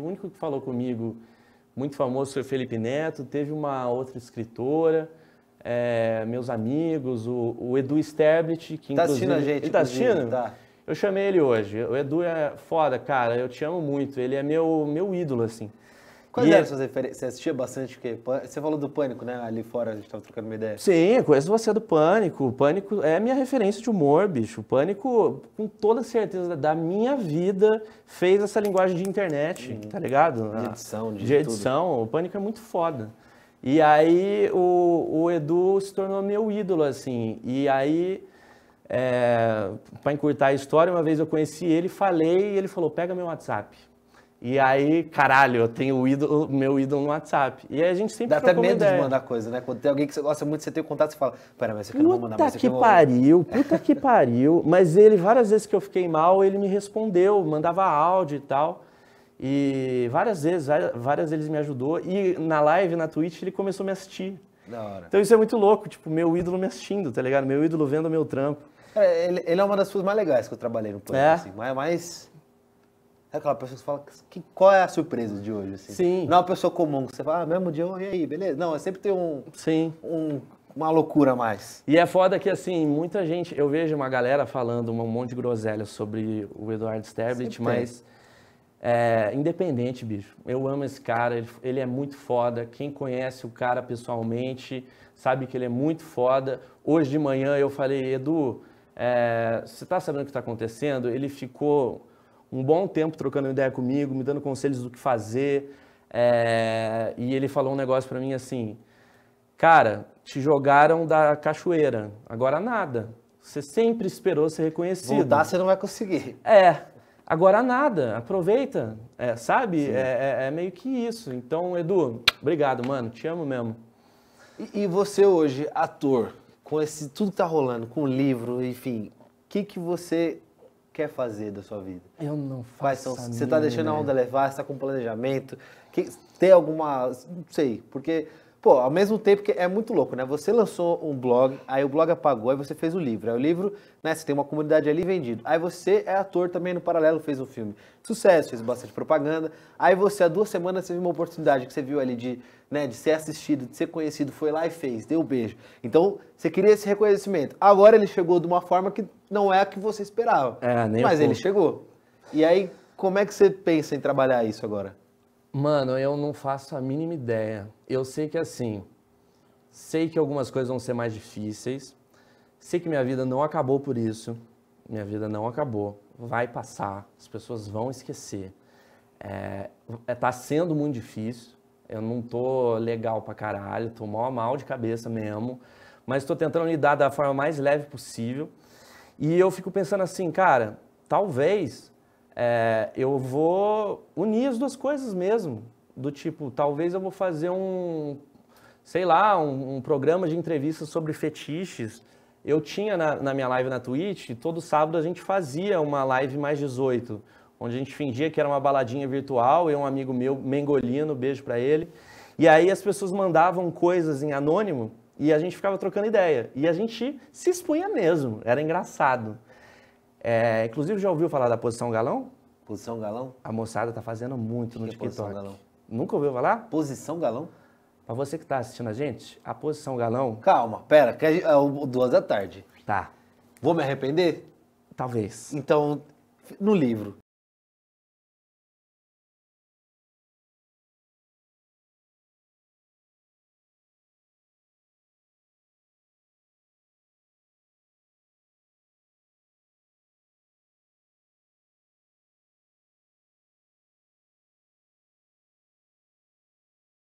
O único que falou comigo, muito famoso, foi o Felipe Neto, teve uma outra escritora, meus amigos, o Edu Sterblitch, que tá assistindo a gente. Ele tá assistindo? Tá. Eu chamei ele hoje. O Edu é foda, cara, eu te amo muito, ele é meu ídolo, assim. Quais eram suas referências? Você assistia bastante o quê? Você falou do Pânico, né? Ali fora a gente tava trocando uma ideia. Sim, eu conheço você do Pânico. O Pânico é a minha referência de humor, bicho. O Pânico, com toda certeza da minha vida, fez essa linguagem de internet, tá ligado? De edição, de edição. O Pânico é muito foda. E aí o Edu se tornou meu ídolo, assim. E aí, pra encurtar a história, uma vez eu conheci ele, falei, e ele falou, pega meu WhatsApp. E aí, caralho, eu tenho meu ídolo no WhatsApp. E aí a gente sempre dá até medo de mandar coisa, né? Quando tem alguém que você gosta muito, você tem contato, você fala, pera, mas isso aqui eu não vou mandar mais. Puta que pariu. Mas ele, várias vezes que eu fiquei mal, ele me respondeu, mandava áudio e tal. E várias vezes ele me ajudou. E na live, na Twitch, ele começou a me assistir. Da hora. Então isso é muito louco, tipo, meu ídolo me assistindo, tá ligado? Meu ídolo vendo o meu trampo. É, ele é uma das pessoas mais legais que eu trabalhei no Pânico, assim. É aquela pessoa que você fala, qual é a surpresa de hoje? Assim? Sim. Não é uma pessoa comum, que você fala, mesmo dia, e aí, beleza? Não, sempre tem uma loucura a mais. E é foda que, assim, muita gente, eu vejo uma galera falando um monte de groselha sobre o Edu Sterblitch, mas independente, bicho. Eu amo esse cara, ele é muito foda. Quem conhece o cara pessoalmente sabe que ele é muito foda. Hoje de manhã eu falei, Edu, você tá sabendo o que tá acontecendo? Ele ficou um bom tempo trocando ideia comigo, me dando conselhos do que fazer, e ele falou um negócio pra mim assim, cara, te jogaram da cachoeira, agora nada, você sempre esperou ser reconhecido. Voltar você não vai conseguir. Agora nada, aproveita, sabe? É meio que isso. Então, Edu, obrigado, mano, te amo mesmo. E você hoje, ator, com tudo que tá rolando, com o livro, enfim, o que você quer fazer da sua vida? Eu não faço. Você tá deixando a onda levar, você tá com planejamento, tem alguma, não sei, porque, pô, ao mesmo tempo que é muito louco, né? Você lançou um blog, aí o blog apagou, aí você fez o livro, aí o livro, né, você tem uma comunidade ali vendido, aí você é ator também no paralelo, fez um filme sucesso, fez bastante propaganda, aí você há 2 semanas teve uma oportunidade que você viu ali de, né, de ser assistido, de ser conhecido, foi lá e fez, deu um beijo. Então, você queria esse reconhecimento. Agora ele chegou de uma forma que não é a que você esperava. Mas ele chegou. E aí, como é que você pensa em trabalhar isso agora? Mano, eu não faço a mínima ideia. Eu sei que, assim, sei que algumas coisas vão ser mais difíceis. Sei que minha vida não acabou por isso. Minha vida não acabou. Vai passar. As pessoas vão esquecer. Tá sendo muito difícil. Eu não tô legal pra caralho. Tô mal de cabeça mesmo. Mas tô tentando lidar da forma mais leve possível. E eu fico pensando assim, cara, talvez eu vou unir as duas coisas mesmo. Do tipo, talvez eu vou fazer um programa de entrevistas sobre fetiches. Eu tinha na minha live na Twitch, todo sábado a gente fazia uma live mais 18, onde a gente fingia que era uma baladinha virtual, eu e um amigo meu, Mengolino, beijo pra ele. E aí as pessoas mandavam coisas em anônimo e a gente ficava trocando ideia. E a gente se expunha mesmo, era engraçado. Inclusive, já ouviu falar da Posição Galão? Posição Galão? A moçada tá fazendo muito no TikTok. Posição Galão? Nunca ouviu falar? Posição Galão? Pra você que tá assistindo a gente, a Posição Galão... Calma, pera, que é 2 da tarde. Tá. Vou me arrepender? Talvez. Então, no livro,